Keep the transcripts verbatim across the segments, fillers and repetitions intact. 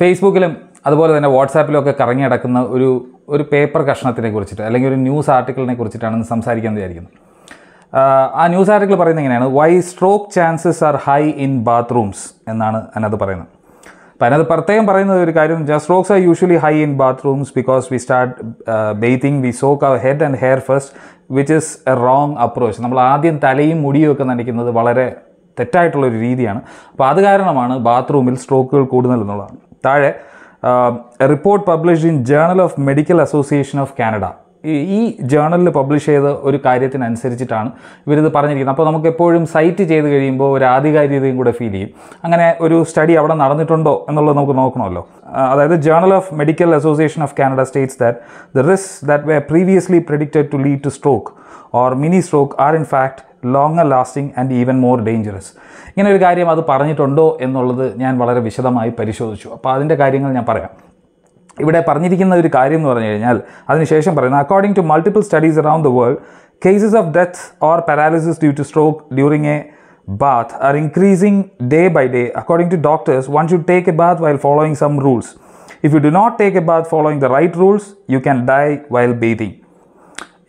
ഫേസ്ബുക്കിലും അതുപോലെ തന്നെ വാട്സാപ്പിലും ഒക്കെ കറങ്ങി നടക്കുന്ന ഒരു ഒരു പേപ്പർ കഷ്ണത്തിനെ കുറിച്ചിട്ട് അല്ലെങ്കിൽ ഒരു ന്യൂസ് ആർട്ടിക്കിളിനെ കുറിച്ചിട്ടാണ് സംസാരിക്കാൻ വിചാരിക്കുന്നത്. ആ ന്യൂസ് ആർട്ടിക്കിൾ പറയുന്നത് എങ്ങനെയാണ്, why stroke chances are high in bathrooms എന്നാണ് അതിനകത്ത് പറയുന്നത്. അപ്പോൾ അതിനകത്ത് പ്രത്യേകം പറയുന്നത് ഒരു കാര്യം, strokes are usually high in bathrooms because we start bathing, we soak our head and hair first, which is a wrong approach. നമ്മൾ ആദ്യം തലയും മുടിയും ഒക്കെ നനയ്ക്കുന്നത് വളരെ തെറ്റായിട്ടുള്ളൊരു രീതിയാണ്. അപ്പോൾ അത് കാരണമാണ് ബാത്റൂമിൽ സ്ട്രോക്കുകൾ കൂടുതൽ എന്നുള്ളതാണ്. താഴെ report published in journal of medical association of Canada, ഈ ജേണലിൽ പബ്ലിഷ് ചെയ്ത ഒരു കാര്യത്തിനനുസരിച്ചിട്ടാണ് ഇവരിത് പറഞ്ഞിരിക്കുന്നത്. അപ്പോൾ നമുക്ക് എപ്പോഴും സൈറ്റ് ചെയ്ത് കഴിയുമ്പോൾ ഒരു ആധികാരികതയും കൂടെ ഫീൽ ചെയ്യും. അങ്ങനെ ഒരു സ്റ്റഡി അവിടെ നടന്നിട്ടുണ്ടോ എന്നുള്ളത് നമുക്ക് നോക്കണമല്ലോ. അതായത് journal of medical association of Canada states that the risks that were previously predicted to lead to stroke or mini stroke are in fact longer lasting and even more dangerous. ഇങ്ങനെ ഒരു കാര്യം അത് പറഞ്ഞിട്ടുണ്ടോ എന്നുള്ളത് ഞാൻ വളരെ വിശദമായി പരിശോധിച്ചു. അപ്പോൾ അതിൻ്റെ കാര്യങ്ങൾ ഞാൻ പറയാം. ഇവിടെ പറഞ്ഞിരിക്കുന്ന ഒരു കാര്യം എന്ന് പറഞ്ഞു കഴിഞ്ഞാൽ അതിനുശേഷം പറയുന്നത്, according to multiple studies around the world, cases of death or paralysis due to stroke during a bath are increasing day by day. According to doctors, one should take a bath while following some rules. If you do not take a bath following the right rules, you can die while bathing.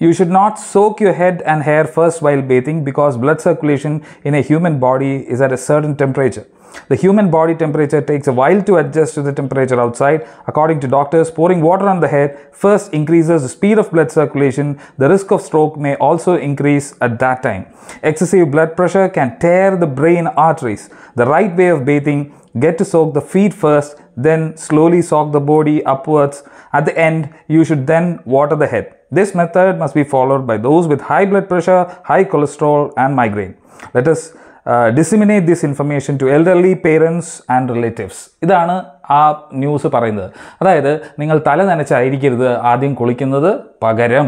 You should not soak your head and hair first while bathing because blood circulation in a human body is at a certain temperature. The human body temperature takes a while to adjust to the temperature outside. According to doctors, pouring water on the head first increases the speed of blood circulation. The risk of stroke may also increase at that time. Excessive blood pressure can tear the brain arteries. The right way of bathing, get to soak the feet first, then slowly soak the body upwards. At the end, you should then water the head. This method must be followed by those with high blood pressure, high cholesterol and migraine. Let us uh, disseminate this information to elderly parents and relatives. ഇതാണ് ആ news പറയുന്നത്. അതായത് നിങ്ങൾ തല നനച്ചായിരിക്കരുത് ആദ്യം കുളിക്കുന്നത്, പകരം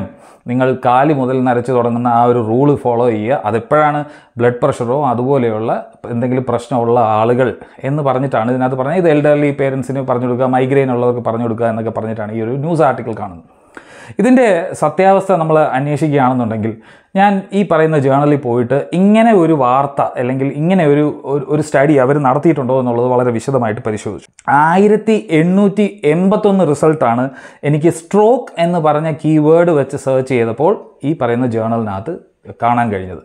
നിങ്ങൾ കാല് മുതൽ നരച്ച് തുടങ്ങുന്ന ആ ഒരു റൂള് ഫോളോ ചെയ്യുക. അതെപ്പോഴാണ് ബ്ലഡ് പ്രഷറോ അതുപോലെയുള്ള എന്തെങ്കിലും പ്രശ്നമുള്ള ആളുകൾ എന്ന് പറഞ്ഞിട്ടാണ് ഇതിനകത്ത് പറഞ്ഞത്. ഇത് എൽഡർലി പേരൻസിന് പറഞ്ഞു കൊടുക്കുക, മൈഗ്രെയിൻ ഉള്ളവർക്ക് പറഞ്ഞു കൊടുക്കുക എന്നൊക്കെ പറഞ്ഞിട്ടാണ് ഈ ഒരു ന്യൂസ് ആർട്ടിക്കിൾ കാണുന്നത്. ഇതിൻ്റെ സത്യാവസ്ഥ നമ്മൾ അന്വേഷിക്കുകയാണെന്നുണ്ടെങ്കിൽ ഞാൻ ഈ പറയുന്ന ജേണലിൽ പോയിട്ട് ഇങ്ങനെ ഒരു വാർത്ത അല്ലെങ്കിൽ ഇങ്ങനെ ഒരു ഒരു സ്റ്റഡി അവർ നടത്തിയിട്ടുണ്ടോ എന്നുള്ളത് വളരെ വിശദമായിട്ട് പരിശോധിച്ചു. ആയിരത്തി എണ്ണൂറ്റി എൺപത്തൊന്ന് റിസൾട്ടാണ് എനിക്ക് സ്ട്രോക്ക് എന്ന് പറഞ്ഞ കീവേഡ് വെച്ച് സെർച്ച് ചെയ്തപ്പോൾ ഈ പറയുന്ന ജേണലിനകത്ത് കാണാൻ കഴിഞ്ഞത്.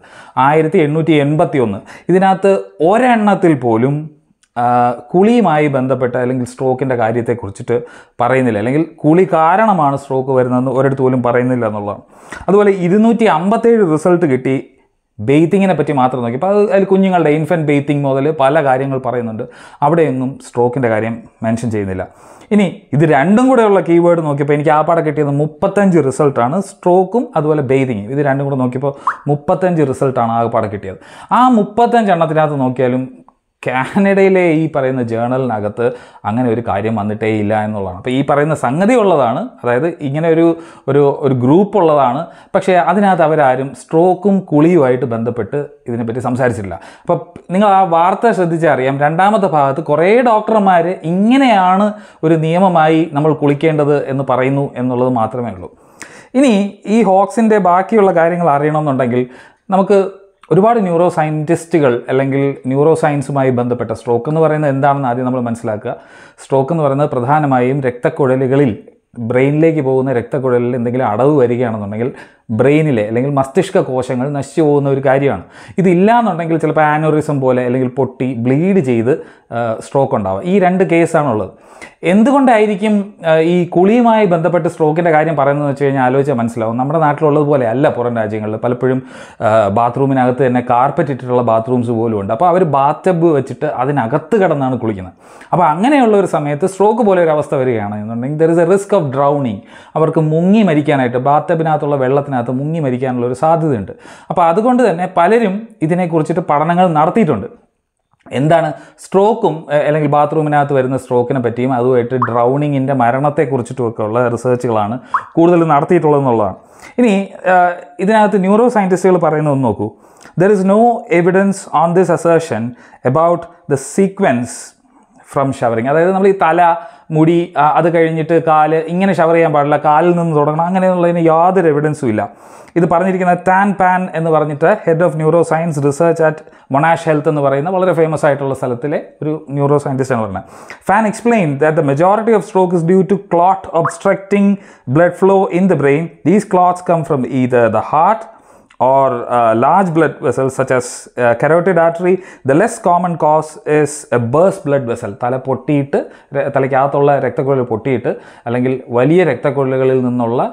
ആയിരത്തി എണ്ണൂറ്റി എൺപത്തി ഒന്ന് ഇതിനകത്ത് ഒരെണ്ണത്തിൽ പോലും കുളിയുമായി ബന്ധപ്പെട്ട അല്ലെങ്കിൽ സ്ട്രോക്കിൻ്റെ കാര്യത്തെക്കുറിച്ചിട്ട് പറയുന്നില്ല, അല്ലെങ്കിൽ കുളി കാരണമാണ് സ്ട്രോക്ക് വരുന്നതെന്ന് ഒരിടത്ത് പോലും പറയുന്നില്ല എന്നുള്ളതാണ്. അതുപോലെ ഇരുന്നൂറ്റി അമ്പത്തേഴ് റിസൾട്ട് കിട്ടി ബേത്തിങ്ങിനെ പറ്റി മാത്രം നോക്കി. അപ്പോൾ അത് അതിൽ കുഞ്ഞുങ്ങളുടെ ഇൻഫൻറ്റ് ബേത്തിങ് മുതൽ പല കാര്യങ്ങൾ പറയുന്നുണ്ട്, അവിടെയൊന്നും സ്ട്രോക്കിൻ്റെ കാര്യം മെൻഷൻ ചെയ്യുന്നില്ല. ഇനി ഇത് രണ്ടും കൂടെയുള്ള കീവേഡ് നോക്കിയപ്പോൾ എനിക്ക് ആ പാടെ കിട്ടിയത് മുപ്പത്തഞ്ച് റിസൾട്ടാണ്, സ്ട്രോക്കും അതുപോലെ ബേത്തിങ്ങും. ഇത് രണ്ടും കൂടെ നോക്കിയപ്പോൾ മുപ്പത്തഞ്ച് റിസൾട്ടാണ് ആ പാടെ കിട്ടിയത്. ആ മുപ്പത്തഞ്ചെണ്ണത്തിനകത്ത് നോക്കിയാലും കാനഡയിലെ ഈ പറയുന്ന ജേണലിനകത്ത് അങ്ങനെ ഒരു കാര്യം വന്നിട്ടേ ഇല്ല എന്നുള്ളതാണ്. അപ്പോൾ ഈ പറയുന്ന സംഗതി ഉള്ളതാണ്, അതായത് ഇങ്ങനെ ഒരു ഒരു ഒരു ഗ്രൂപ്പ് ഉള്ളതാണ്, പക്ഷേ അതിനകത്ത് അവരാരും സ്ട്രോക്കും കുളിയുമായിട്ട് ബന്ധപ്പെട്ട് ഇതിനെപ്പറ്റി സംസാരിച്ചിട്ടില്ല. അപ്പോൾ നിങ്ങൾ ആ വാർത്ത ശ്രദ്ധിച്ചറിയാം, രണ്ടാമത്തെ ഭാഗത്ത് കുറേ ഡോക്ടർമാർ ഇങ്ങനെയാണ് ഒരു നിയമമായി നമ്മൾ കുളിക്കേണ്ടത് എന്ന് പറയുന്നു എന്നുള്ളത് മാത്രമേ ഉള്ളൂ. ഇനി ഈ ഹോക്സിൻ്റെ ബാക്കിയുള്ള കാര്യങ്ങൾ അറിയണമെന്നുണ്ടെങ്കിൽ നമുക്ക് ഒരുപാട് ന്യൂറോ സയൻറ്റിസ്റ്റുകൾ അല്ലെങ്കിൽ ന്യൂറോ സയൻസുമായി ബന്ധപ്പെട്ട സ്ട്രോക്ക് എന്ന് പറയുന്നത് എന്താണെന്ന് ആദ്യം നമ്മൾ മനസ്സിലാക്കുക. സ്ട്രോക്ക് എന്ന് പറയുന്നത് പ്രധാനമായും രക്തക്കുഴലുകളിൽ, ബ്രെയിനിലേക്ക് പോകുന്ന രക്തക്കുഴലിൽ എന്തെങ്കിലും അടവ് വരികയാണെന്നുണ്ടെങ്കിൽ ബ്രെയിനിലെ അല്ലെങ്കിൽ മസ്തിഷ്ക കോശങ്ങൾ നശിച്ചു പോകുന്ന ഒരു കാര്യമാണ്. ഇതില്ലാന്നുണ്ടെങ്കിൽ ചിലപ്പോൾ ആനോറിസം പോലെ അല്ലെങ്കിൽ പൊട്ടി ബ്ലീഡ് ചെയ്ത് സ്ട്രോക്ക് ഉണ്ടാവുക. ഈ രണ്ട് കേസാണുള്ളത്. എന്തുകൊണ്ടായിരിക്കും ഈ കുളിയുമായി ബന്ധപ്പെട്ട് സ്ട്രോക്കിൻ്റെ കാര്യം പറയുന്നതെന്ന് വെച്ച് കഴിഞ്ഞാൽ ആലോചിച്ചാൽ മനസ്സിലാവും. നമ്മുടെ നാട്ടിലുള്ളതുപോലെ അല്ല പുറം രാജ്യങ്ങളിൽ. പലപ്പോഴും ബാത്റൂമിനകത്ത് തന്നെ കാർപ്പറ്റ് ഇട്ടിട്ടുള്ള ബാത്റൂംസ് പോലും ഉണ്ട്. അപ്പോൾ അവർ ബാത്ടബ് വെച്ചിട്ട് അതിനകത്ത് കിടന്നാണ് കുളിക്കുന്നത്. അപ്പോൾ അങ്ങനെയുള്ള ഒരു സമയത്ത് സ്ട്രോക്ക് പോലെ ഒരു അവസ്ഥ വരികയാണെന്നുണ്ടെങ്കിൽ there is a risk of drowning. അവർക്ക് മുങ്ങി മരിക്കാനായിട്ട്, ബാത്ടബിനകത്തുള്ള വെള്ളത്തിന് അത് മുങ്ങി മരിക്കാനുള്ളൊരു സാധ്യതയുണ്ട്. അപ്പോൾ അതുകൊണ്ട് തന്നെ പലരും ഇതിനെക്കുറിച്ചിട്ട് പഠനങ്ങൾ നടത്തിയിട്ടുണ്ട്. എന്താണ് സ്ട്രോക്കും അല്ലെങ്കിൽ ബാത്റൂമിനകത്ത് വരുന്ന സ്ട്രോക്കിനെ പറ്റിയും അതുമായിട്ട് ഡ്രൗണിങ്ങിൻ്റെ മരണത്തെക്കുറിച്ചിട്ടുമൊക്കെ ഉള്ള റിസർച്ചുകളാണ് കൂടുതൽ നടത്തിയിട്ടുള്ളതെന്നുള്ളതാണ്. ഇനി ഇതിനകത്ത് ന്യൂറോ സയൻറ്റിസ്റ്റുകൾ പറയുന്നതെന്ന് നോക്കൂ. There is no evidence on this assertion about the sequence from showering. അതായത് നമ്മൾ ഈ തല മുടി അത് കഴിഞ്ഞിട്ട് കാൽ ഇങ്ങനെ ഷവർ ചെയ്യാൻ പാടില്ല കാലിൽ നിന്ന് തുടങ്ങണം അങ്ങനെയുള്ളതിന് യാതൊരു എവിഡൻസും ഇല്ല ഇത് പറഞ്ഞിരിക്കുന്ന ടാൻ പാൻ എന്ന് പറഞ്ഞിട്ട് head of neuroscience research at Monash Health എന്ന് പറയുന്ന വളരെ ഫേമസ് ആയിട്ടുള്ള സ്ഥലത്തിലെ ഒരു ന്യൂറോ സയന്റിസ്റ്റ് ആണ് പറഞ്ഞത് Phan explain that the majority of stroke is due to clot obstructing blood flow in the brain these clots come from either the heart or uh, large blood vessels such as uh, carotid artery. The less common cause is a burst blood vessel. Thala pottiittu thalakkaathulla raktakollal pottiittu allengil valiya raktakollukalil ninnulla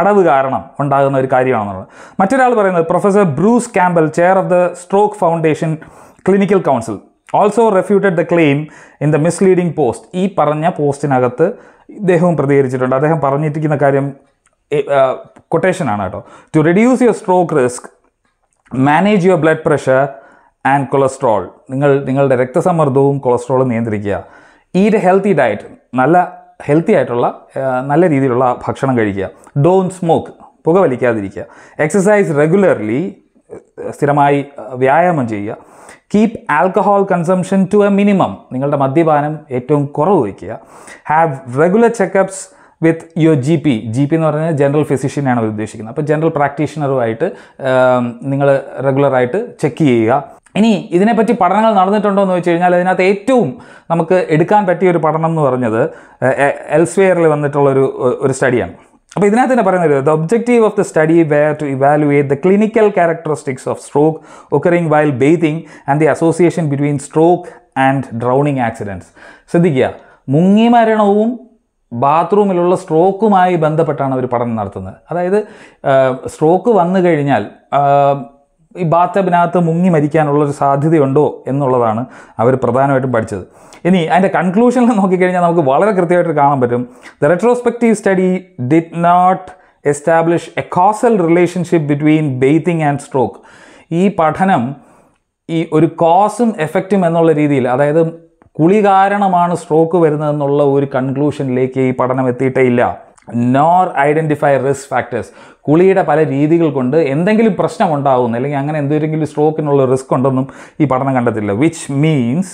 അടവ് കാരണം ഉണ്ടാകുന്ന ഒരു കാര്യമാണെന്നുള്ളത്. മറ്റൊരാൾ പറയുന്നത് professor Bruce Campbell chair of the stroke foundation clinical council also refuted the claim in the misleading post. ഈ പറഞ്ഞ പോസ്റ്റിനകത്ത് ഇദ്ദേഹവും പ്രതികരിച്ചിട്ടുണ്ട്. അദ്ദേഹം പറഞ്ഞിരിക്കുന്ന കാര്യം quotation ആണ് കേട്ടോ. To reduce your stroke risk, manage your blood pressure and cholesterol. നിങ്ങൾ നിങ്ങളുടെ രക്തസമ്മർദ്ദവും കൊളസ്ട്രോളും നിയന്ത്രിക്കുക. Eat a healthy diet. നല്ല ഹെൽത്തി ആയിട്ടുള്ള നല്ല രീതിയിലുള്ള ഭക്ഷണം കഴിക്കുക. Don't smoke. പുക വലിക്കാതിരിക്കുക. Exercise regularly. സ്ഥിരമായി വ്യായാമം ചെയ്യുക. Keep alcohol consumption to a minimum. നിങ്ങളുടെ മദ്യപാനം ഏറ്റവും കുറവ് വയ്ക്കുക. Have regular checkups with your G P. G P എന്ന് പറഞ്ഞാൽ ജനറൽ ഫിസിഷ്യനാണ് അവർ ഉദ്ദേശിക്കുന്നത്. അപ്പോൾ ജനറൽ പ്രാക്ടീഷണറുമായിട്ട് നിങ്ങൾ റെഗുലറായിട്ട് ചെക്ക് ചെയ്യുക. ഇനി ഇതിനെപ്പറ്റി പഠനങ്ങൾ നടന്നിട്ടുണ്ടോ എന്ന് വെച്ച് കഴിഞ്ഞാൽ അതിനകത്ത് ഏറ്റവും നമുക്ക് എടുക്കാൻ പറ്റിയ ഒരു പഠനം എന്ന് പറഞ്ഞത് എൽസ്വെയറിൽ വന്നിട്ടുള്ളൊരു ഒരു സ്റ്റഡിയാണ്. അപ്പോൾ ഇതിനകത്ത് തന്നെ പറയുന്നത് the objective of the study were to evaluate the clinical characteristics of stroke occurring while bathing and the association between stroke and drowning accidents. ശ്രദ്ധിക്കുക, മുങ്ങി മരണവും ബാത്റൂമിലുള്ള സ്ട്രോക്കുമായി ബന്ധപ്പെട്ടാണ് അവർ പഠനം നടത്തുന്നത്. അതായത് സ്ട്രോക്ക് വന്നു കഴിഞ്ഞാൽ ഈ ബാത്ടബിനകത്ത് മുങ്ങി മരിക്കാനുള്ളൊരു സാധ്യതയുണ്ടോ എന്നുള്ളതാണ് അവർ പ്രധാനമായിട്ടും പഠിച്ചത്. ഇനി അതിൻ്റെ കൺക്ലൂഷനിൽ നോക്കിക്കഴിഞ്ഞാൽ നമുക്ക് വളരെ കൃത്യമായിട്ട് കാണാൻ പറ്റും the retrospective study did not establish a causal relationship between bathing and stroke. ഈ പഠനം ഈ ഒരു കോസും എഫക്റ്റും എന്നുള്ള രീതിയിൽ, അതായത് കുളി കാരണമാണ് സ്ട്രോക്ക് വരുന്നതെന്നുള്ള ഒരു കൺക്ലൂഷനിലേക്ക് ഈ പഠനം എത്തിയിട്ടേ ഇല്ല. Nor identify risk factors. കുളിയുടെ പല രീതികൾ കൊണ്ട് എന്തെങ്കിലും പ്രശ്നമുണ്ടാകുന്നു അല്ലെങ്കിൽ അങ്ങനെ എന്തെങ്കിലും സ്ട്രോക്കിനുള്ള റിസ്ക് ഉണ്ടെന്നും ഈ പഠനം കണ്ടെത്തില്ല. Which means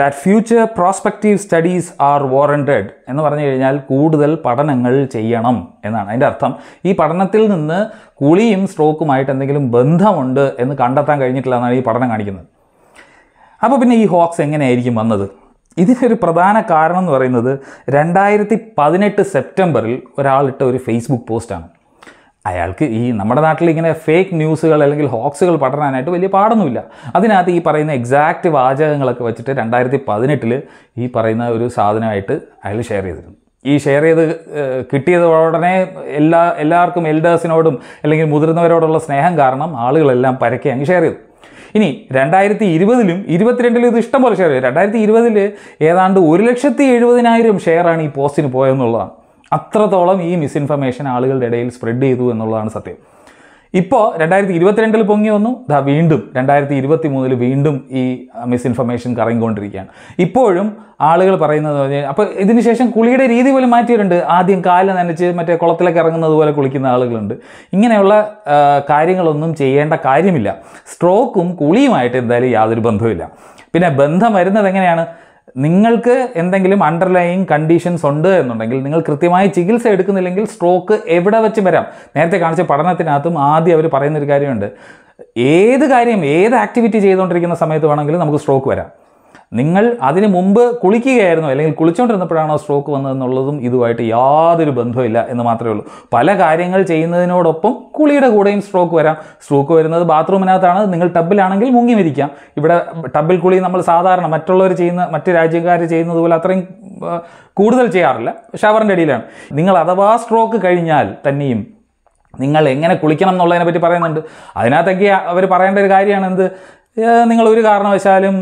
that future prospective studies are warranted എന്ന് പറഞ്ഞു കഴിഞ്ഞാൽ കൂടുതൽ പഠനങ്ങൾ ചെയ്യണം എന്നാണ് അതിൻ്റെ അർത്ഥം. ഈ പഠനത്തിൽ നിന്ന് കുളിയും സ്ട്രോക്കുമായിട്ട് എന്തെങ്കിലും ബന്ധമുണ്ട് എന്ന് കണ്ടെത്താൻ കഴിഞ്ഞിട്ടില്ല എന്നാണ് ഈ പഠനം കാണിക്കുന്നത്. അപ്പോൾ പിന്നെ ഈ ഹോക്സ് എങ്ങനെയായിരിക്കും വന്നത്? ഇതിനൊരു പ്രധാന കാരണം എന്ന് പറയുന്നത് രണ്ടായിരത്തി പതിനെട്ട് സെപ്റ്റംബറിൽ ഒരാളിട്ട ഒരു ഫേസ്ബുക്ക് പോസ്റ്റാണ്. അയാൾക്ക് ഈ നമ്മുടെ നാട്ടിൽ ഇങ്ങനെ ഫേക്ക് ന്യൂസുകൾ അല്ലെങ്കിൽ ഹോക്സുകൾ പടരാനായിട്ട് വലിയ പാടൊന്നുമില്ല. അതിനകത്ത് ഈ പറയുന്ന എക്സാക്റ്റ് വാചകങ്ങളൊക്കെ വെച്ചിട്ട് രണ്ടായിരത്തി പതിനെട്ടിൽ ഈ പറയുന്ന ഒരു സാധനമായിട്ട് അയാൾ ഷെയർ ചെയ്തിരുന്നു. ഈ ഷെയർ ചെയ്ത് കിട്ടിയത് ഉടനെ എല്ലാ എല്ലാവർക്കും എൽഡേഴ്സിനോടും അല്ലെങ്കിൽ മുതിർന്നവരോടുള്ള സ്നേഹം കാരണം ആളുകളെല്ലാം പരക്കെ അങ്ങ് ഷെയർ ചെയ്തു. ഇനി രണ്ടായിരത്തി ഇരുപതിലും ഇരുപത്തിരണ്ടിലും ഇത് ഇഷ്ടംപോലെ ഷെയർ ചെയ്തു. രണ്ടായിരത്തി ഇരുപതിൽ ഏതാണ്ട് ഒരു ലക്ഷത്തി എഴുപതിനായിരം ഷെയറാണ് ഈ പോസ്റ്റിന് പോയെന്നുള്ളതാണ്. അത്രത്തോളം ഈ മിസ്ഇൻഫർമേഷൻ ആളുകളുടെ ഇടയിൽ സ്പ്രെഡ് ചെയ്തു എന്നുള്ളതാണ് സത്യം. ഇപ്പോൾ രണ്ടായിരത്തി ഇരുപത്തിരണ്ടിൽ പൊങ്ങി വന്നു, ദാ വീണ്ടും രണ്ടായിരത്തി ഇരുപത്തി മൂന്നിൽ വീണ്ടും ഈ മിസ്ഇൻഫർമേഷൻ കറങ്ങിക്കൊണ്ടിരിക്കുകയാണ്. ഇപ്പോഴും ആളുകൾ പറയുന്നത് പറഞ്ഞാൽ അപ്പോൾ ഇതിന് ശേഷം കുളിയുടെ രീതി പോലും മാറ്റിയിട്ടുണ്ട്. ആദ്യം കാല് നനച്ച് മറ്റേ കുളത്തിലേക്ക് ഇറങ്ങുന്നത് പോലെ കുളിക്കുന്ന ആളുകളുണ്ട്. ഇങ്ങനെയുള്ള കാര്യങ്ങളൊന്നും ചെയ്യേണ്ട കാര്യമില്ല. സ്ട്രോക്കും കുളിയുമായിട്ട് എന്തായാലും യാതൊരു ബന്ധവുമില്ല. പിന്നെ ബന്ധം വരുന്നത് എങ്ങനെയാണ്? നിങ്ങൾക്ക് എന്തെങ്കിലും അണ്ടർലൈയിങ് കണ്ടീഷൻസ് ഉണ്ട് എന്നുണ്ടെങ്കിൽ നിങ്ങൾ കൃത്യമായി ചികിത്സ എടുക്കുന്നില്ലെങ്കിൽ സ്ട്രോക്ക് എവിടെ വെച്ച് വരാം. നേരത്തെ കാണിച്ച പഠനത്തിനകത്തും ആദ്യം അവർ പറയുന്നൊരു കാര്യമുണ്ട്, ഏത് കാര്യം ഏത് ആക്ടിവിറ്റി ചെയ്തുകൊണ്ടിരിക്കുന്ന സമയത്ത് വേണമെങ്കിലും നമുക്ക് സ്ട്രോക്ക് വരാം. നിങ്ങൾ അതിന് മുമ്പ് കുളിക്കുകയായിരുന്നു അല്ലെങ്കിൽ കുളിച്ചുകൊണ്ടിരുന്നപ്പോഴാണോ സ്ട്രോക്ക് വന്നതെന്നുള്ളതും ഇതുമായിട്ട് യാതൊരു ബന്ധമില്ല എന്ന് മാത്രമേ ഉള്ളൂ. പല കാര്യങ്ങൾ ചെയ്യുന്നതിനോടൊപ്പം കുളിയുടെ കൂടെയും സ്ട്രോക്ക് വരാം. സ്ട്രോക്ക് വരുന്നത് ബാത്റൂമിനകത്താണ്. നിങ്ങൾ ടബിലാണെങ്കിൽ മുങ്ങി മരിക്കാം. ഇവിടെ ടബിൽ കുളി നമ്മൾ സാധാരണ മറ്റുള്ളവർ ചെയ്യുന്ന മറ്റ് രാജ്യക്കാർ ചെയ്യുന്നത് പോലെ അത്രയും കൂടുതൽ ചെയ്യാറില്ല. ഷവറിൻ്റെ അടിയിലാണ്. നിങ്ങൾ അഥവാ സ്ട്രോക്ക് കഴിഞ്ഞാൽ തന്നെയും നിങ്ങൾ എങ്ങനെ കുളിക്കണം എന്നുള്ളതിനെ പറ്റി പറയുന്നുണ്ട്. അതിനകത്തൊക്കെ അവർ പറയേണ്ട ഒരു കാര്യമാണ് എന്ത്, നിങ്ങൾ ഒരു കാരണവശാലും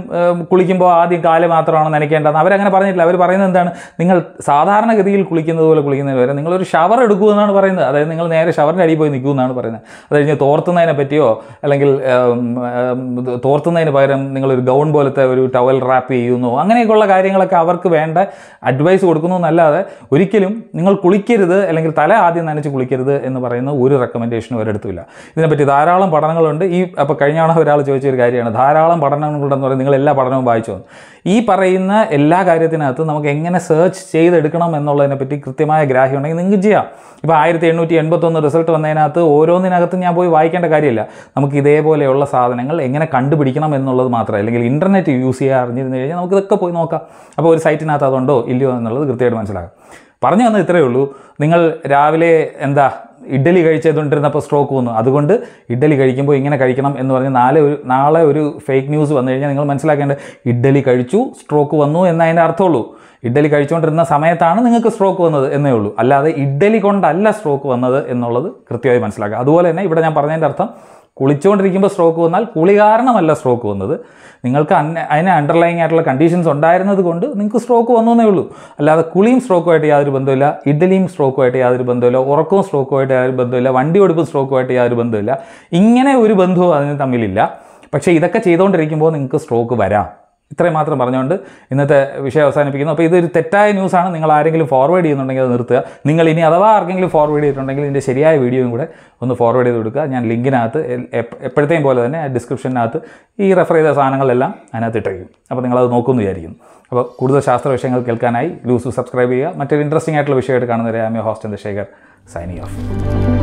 കുളിക്കുമ്പോൾ ആദ്യം കാല് മാത്രമാണ് നനയ്ക്കേണ്ടതെന്ന് അവരങ്ങനെ പറഞ്ഞിട്ടില്ല. അവർ പറയുന്നത് എന്താണ്, നിങ്ങൾ സാധാരണഗതിയിൽ കുളിക്കുന്നത് പോലെ കുളിക്കുന്നതിന് വരെ നിങ്ങളൊരു ഷവർ എടുക്കുമെന്നാണ് പറയുന്നത്. അതായത് നിങ്ങൾ നേരെ ഷവറിൻ്റെ അടിയിൽ പോയി നിൽക്കുമെന്നാണ് പറയുന്നത്. അത് കഴിഞ്ഞ് തോർത്തുന്നതിനെ പറ്റിയോ അല്ലെങ്കിൽ തോർത്തുന്നതിന് പകരം നിങ്ങളൊരു ഗൗൺ പോലത്തെ ഒരു ടവൽ റാപ്പ് ചെയ്യുന്നു, അങ്ങനെയൊക്കെയുള്ള കാര്യങ്ങളൊക്കെ അവർക്ക് വേണ്ട അഡ്വൈസ് കൊടുക്കുന്നു എന്നല്ലാതെ ഒരിക്കലും നിങ്ങൾ കുളിക്കരുത് അല്ലെങ്കിൽ തല ആദ്യം നനച്ച് കുളിക്കരുത് എന്ന് പറയുന്ന ഒരു റെക്കമെൻഡേഷനും അവരെടുത്തില്ല. ഇതിനെപ്പറ്റി ധാരാളം പഠനങ്ങളുണ്ട്. ഈ അപ്പോൾ കഴിഞ്ഞ ഒരാൾ ചോദിച്ചൊരു കാര്യമാണ് കാര്യമാണ്. ധാരാളം പഠനങ്ങളുണ്ടെന്ന് പറയുന്നത് നിങ്ങൾ എല്ലാ പഠനവും വായിച്ചു. ഈ പറയുന്ന എല്ലാ കാര്യത്തിനകത്ത് നമുക്ക് എങ്ങനെ സെർച്ച് ചെയ്തെടുക്കണം എന്നുള്ളതിനെ പറ്റി കൃത്യമായ ഗ്രാഹ്യം ഉണ്ടെങ്കിൽ നിങ്ങൾക്ക് ചെയ്യാം. ഇപ്പോൾ ആയിരത്തി എണ്ണൂറ്റി എൺപത്തൊന്ന് റിസൾട്ട് വന്നതിനകത്ത് ഓരോന്നിനകത്ത് ഞാൻ പോയി വായിക്കേണ്ട കാര്യമില്ല. നമുക്ക് ഇതേപോലെയുള്ള സാധനങ്ങൾ എങ്ങനെ കണ്ടുപിടിക്കണം എന്നുള്ളത് മാത്രമേ, അല്ലെങ്കിൽ ഇൻ്റർനെറ്റ് യൂസ് ചെയ്യാൻ അറിഞ്ഞിരുന്നു കഴിഞ്ഞാൽ നമുക്കിതൊക്കെ പോയി നോക്കാം. അപ്പോൾ ഒരു സൈറ്റിനകത്ത് അതുണ്ടോ ഇല്ലയോ എന്നുള്ളത് കൃത്യമായിട്ട് മനസ്സിലാക്കാം. പറഞ്ഞു വന്നത് ഇത്രയേ ഉള്ളൂ. നിങ്ങൾ രാവിലെ എന്താ ഇഡ്ഡലി കഴിച്ചതുകൊണ്ടിരുന്നപ്പോൾ സ്ട്രോക്ക് വന്നു, അതുകൊണ്ട് ഇഡ്ഡലി കഴിക്കുമ്പോൾ ഇങ്ങനെ കഴിക്കണം എന്ന് പറഞ്ഞ് നാളെ ഒരു നാളെ ഒരു ഫേക്ക് ന്യൂസ് വന്നു കഴിഞ്ഞാൽ നിങ്ങൾ മനസ്സിലാക്കേണ്ടത് ഇഡ്ഡലി കഴിച്ചു സ്ട്രോക്ക് വന്നു എന്നതിൻ്റെ അർത്ഥമുള്ളൂ. ഇഡ്ഡലി കഴിച്ചുകൊണ്ടിരുന്ന സമയത്താണ് നിങ്ങൾക്ക് സ്ട്രോക്ക് വന്നത് എന്നേ ഉള്ളൂ, അല്ലാതെ ഇഡ്ഡലി കൊണ്ടല്ല സ്ട്രോക്ക് വന്നത് എന്നുള്ളത് കൃത്യമായി മനസ്സിലാക്കുക. അതുപോലെ തന്നെ ഇവിടെ ഞാൻ പറഞ്ഞതിൻ്റെ അർത്ഥം കുളിച്ചുകൊണ്ടിരിക്കുമ്പോൾ സ്ട്രോക്ക് വന്നാൽ കുളി കാരണമല്ല സ്ട്രോക്ക് വന്നത്, നിങ്ങൾക്ക് അതിന് അണ്ടർലൈങ് ആയിട്ടുള്ള കണ്ടീഷൻസ് ഉണ്ടായിരുന്നത് കൊണ്ട് നിങ്ങൾക്ക് സ്ട്രോക്ക് വന്നു എന്നേ ഉള്ളൂ. അല്ലാതെ കുളിയും സ്ട്രോക്കുമായിട്ട് യാതൊരു ബന്ധമില്ല, ഇഡ്ഡലിയും സ്ട്രോക്കുമായിട്ട് യാതൊരു ബന്ധമില്ല, ഉറക്കവും സ്ട്രോക്കുമായിട്ട് യാതൊരു ബന്ധമില്ല, വണ്ടി ഓടിപ്പും സ്ട്രോക്കുമായിട്ട് യാതൊരു ബന്ധമില്ല. ഇങ്ങനെ ഒരു ബന്ധവും അതിന് തമ്മിലില്ല. പക്ഷേ ഇതൊക്കെ ചെയ്തുകൊണ്ടിരിക്കുമ്പോൾ നിങ്ങൾക്ക് സ്ട്രോക്ക് വരാം. ഇത്രയും മാത്രം പറഞ്ഞുകൊണ്ട് ഇന്നത്തെ വിഷയം അവസാനിപ്പിക്കുന്നു. അപ്പോൾ ഇതൊരു തെറ്റായ ന്യൂസാണ്. നിങ്ങൾ ആരെങ്കിലും ഫോർവേഡ് ചെയ്യുന്നുണ്ടെങ്കിൽ അത് നിർത്തുക. നിങ്ങൾ ഇനി അഥവാ ആർക്കെങ്കിലും ഫോർവേഡ് ചെയ്തിട്ടുണ്ടെങ്കിൽ ഇതിൻ്റെ ശരിയായ വീഡിയോയും കൂടെ ഒന്ന് ഫോർവേഡ് ചെയ്ത് കൊടുക്കുക. ഞാൻ ലിങ്കിനകത്ത് എപ്പോഴത്തെയും പോലെ തന്നെ ഡിസ്ക്രിപ്ഷനകത്ത് ഈ റെഫർ ചെയ്ത സാധനങ്ങളെല്ലാം അതിനകത്ത് ഇട്ടിരിക്കും. അപ്പോൾ നിങ്ങളത് നോക്കുമെന്ന് വിചാരിക്കുന്നു. അപ്പോൾ കൂടുതൽ ശാസ്ത്ര വിഷയങ്ങൾ കേൾക്കാനായി ലൂസ് സബ്സ്ക്രൈബ് ചെയ്യുക. മറ്റൊരു ഇൻട്രസ്റ്റിംഗ് ആയിട്ടുള്ള വിഷയമായിട്ട് കാണുന്നവരെ Ami host Chandrasekhar signing of.